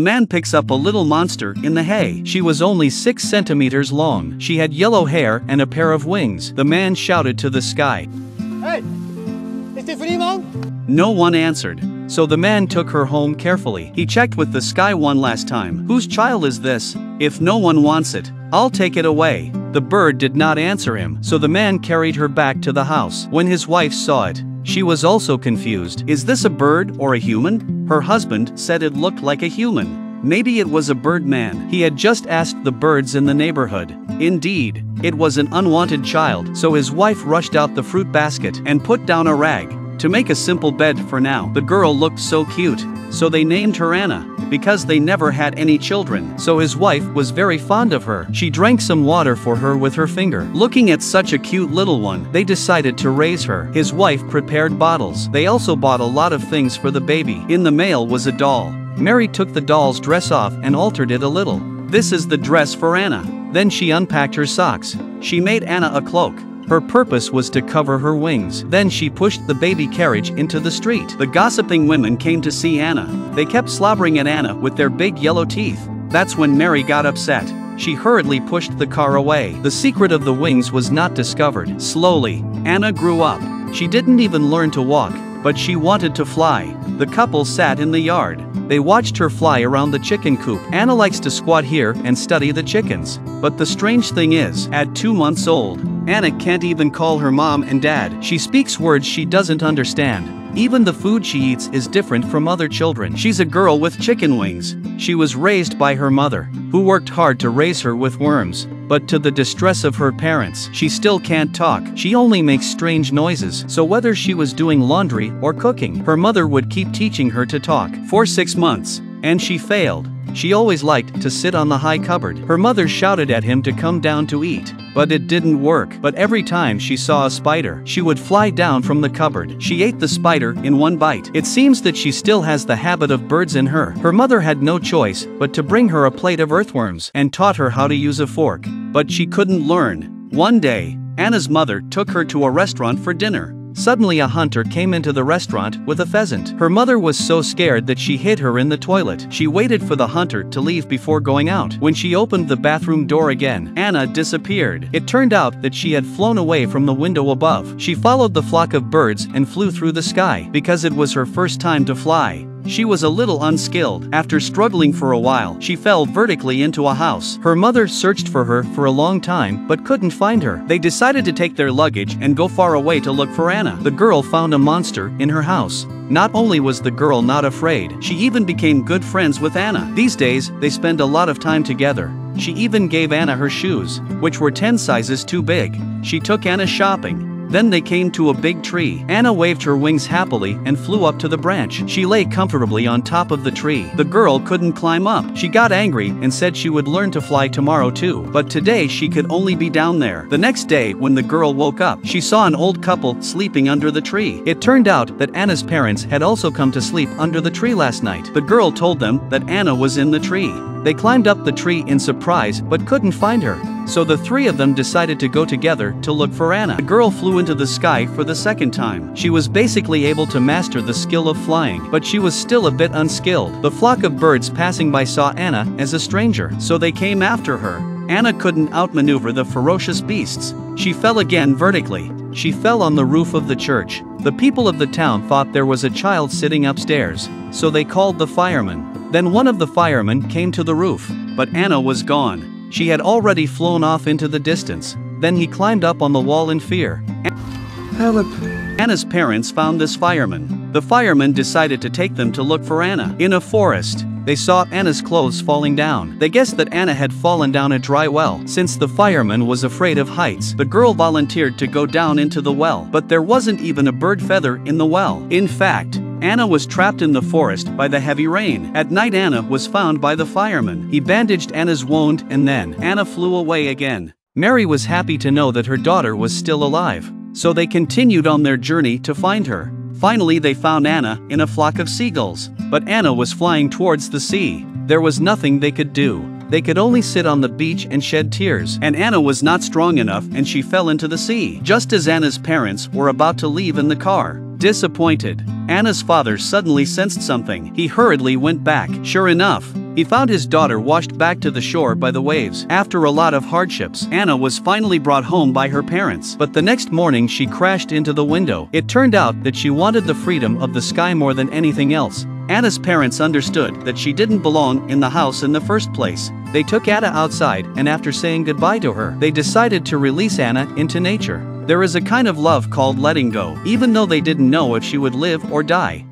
Man picks up a little monster in the hay. She was only 6 centimeters long. She had yellow hair and a pair of wings. The man shouted to the sky. Hey, is it free, man? No one answered. So the man took her home carefully. He checked with the sky one last time. Whose child is this? If no one wants it, I'll take it away. The bird did not answer him. So the man carried her back to the house. When his wife saw it, she was also confused. Is this a bird or a human? Her husband said it looked like a human. Maybe it was a bird man. He had just asked the birds in the neighborhood. Indeed, it was an unwanted child. So his wife rushed out the fruit basket and put down a rag to make a simple bed for now. The girl looked so cute, so they named her Anna, because they never had any children. So his wife was very fond of her. She drank some water for her with her finger. Looking at such a cute little one, they decided to raise her. His wife prepared bottles. They also bought a lot of things for the baby. In the mail was a doll. Mary took the doll's dress off and altered it a little. This is the dress for Anna. Then she unpacked her socks. She made Anna a cloak. Her purpose was to cover her wings. Then she pushed the baby carriage into the street. The gossiping women came to see Anna. They kept slobbering at Anna with their big yellow teeth. That's when Mary got upset. She hurriedly pushed the car away. The secret of the wings was not discovered. Slowly, Anna grew up. She didn't even learn to walk, but she wanted to fly. The couple sat in the yard. They watched her fly around the chicken coop. Anna likes to squat here and study the chickens. But the strange thing is, at 2 months old, Anna can't even call her mom and dad. She speaks words she doesn't understand. Even the food she eats is different from other children. She's a girl with chicken wings. She was raised by her mother, who worked hard to raise her with worms. But to the distress of her parents, she still can't talk. She only makes strange noises. So whether she was doing laundry or cooking, her mother would keep teaching her to talk for 6 months, and she failed. She always liked to sit on the high cupboard. Her mother shouted at him to come down to eat, but it didn't work. But every time she saw a spider, she would fly down from the cupboard. She ate the spider in one bite. It seems that she still has the habit of birds in her. Her mother had no choice but to bring her a plate of earthworms and taught her how to use a fork. But she couldn't learn. One day, Anna's mother took her to a restaurant for dinner. Suddenly a hunter came into the restaurant with a pheasant. Her mother was so scared that she hid her in the toilet. She waited for the hunter to leave before going out. When she opened the bathroom door again, Anna disappeared. It turned out that she had flown away from the window above. She followed the flock of birds and flew through the sky. Because it was her first time to fly, she was a little unskilled. After struggling for a while, she fell vertically into a house. Her mother searched for her for a long time but couldn't find her. They decided to take their luggage and go far away to look for Anna. The girl found a monster in her house. Not only was the girl not afraid, she even became good friends with Anna. These days, they spend a lot of time together. She even gave Anna her shoes, which were 10 sizes too big. She took Anna shopping. Then they came to a big tree. Anna waved her wings happily and flew up to the branch. She lay comfortably on top of the tree. The girl couldn't climb up. She got angry and said she would learn to fly tomorrow too. But today she could only be down there. The next day, when the girl woke up, she saw an old couple sleeping under the tree. It turned out that Anna's parents had also come to sleep under the tree last night. The girl told them that Anna was in the tree. They climbed up the tree in surprise but couldn't find her. So the three of them decided to go together to look for Anna. The girl flew into the sky for the second time. She was basically able to master the skill of flying, but she was still a bit unskilled. The flock of birds passing by saw Anna as a stranger, so they came after her. Anna couldn't outmaneuver the ferocious beasts. She fell again vertically. She fell on the roof of the church. The people of the town thought there was a child sitting upstairs, so they called the firemen. Then one of the firemen came to the roof, but Anna was gone. She had already flown off into the distance. Then he climbed up on the wall in fear. Help! Anna's parents found this fireman. The fireman decided to take them to look for Anna. In a forest, they saw Anna's clothes falling down. They guessed that Anna had fallen down a dry well. Since the fireman was afraid of heights, the girl volunteered to go down into the well. But there wasn't even a bird feather in the well. In fact, Anna was trapped in the forest by the heavy rain. At night, Anna was found by the fireman. He bandaged Anna's wound, and then Anna flew away again. Mary was happy to know that her daughter was still alive. So they continued on their journey to find her. Finally, they found Anna in a flock of seagulls. But Anna was flying towards the sea. There was nothing they could do. They could only sit on the beach and shed tears. And Anna was not strong enough, and she fell into the sea. Just as Anna's parents were about to leave in the car, disappointed, Anna's father suddenly sensed something. He hurriedly went back. Sure enough, He found his daughter washed back to the shore by the waves. After a lot of hardships, Anna was finally brought home by her parents. But the next morning she crashed into the window. It turned out that she wanted the freedom of the sky more than anything else. Anna's parents understood that she didn't belong in the house in the first place. They took Anna outside, and after saying goodbye to her, they decided to release Anna into nature. There is a kind of love called letting go, even though they didn't know if she would live or die.